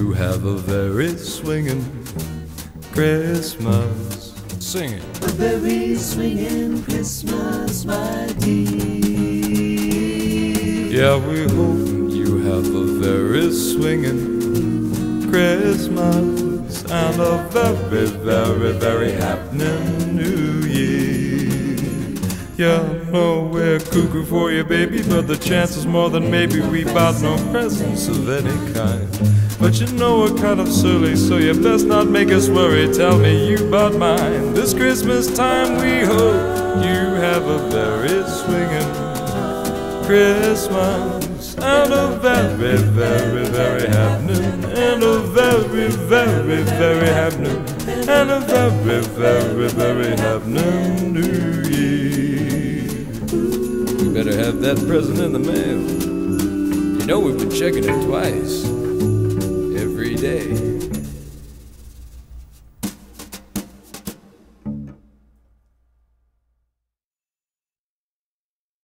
you have a very swinging Christmas. Sing it. A very swinging Christmas, my dear. Yeah, we hope you have a very swinging Christmas and a very, very, very happening New Year. Yeah, no, we're cuckoo for you, baby, but the chances more than maybe we bought no presents of any kind. But you know we're kind of silly, so you best not make us worry. Tell me you bought mine. This Christmas time we hope you have a very swinging Christmas and a very, very, very happening, and a very, very, very happening, and a very, very, very happening New Year. You better have that present in the mail. You know we've been checking it twice. Day.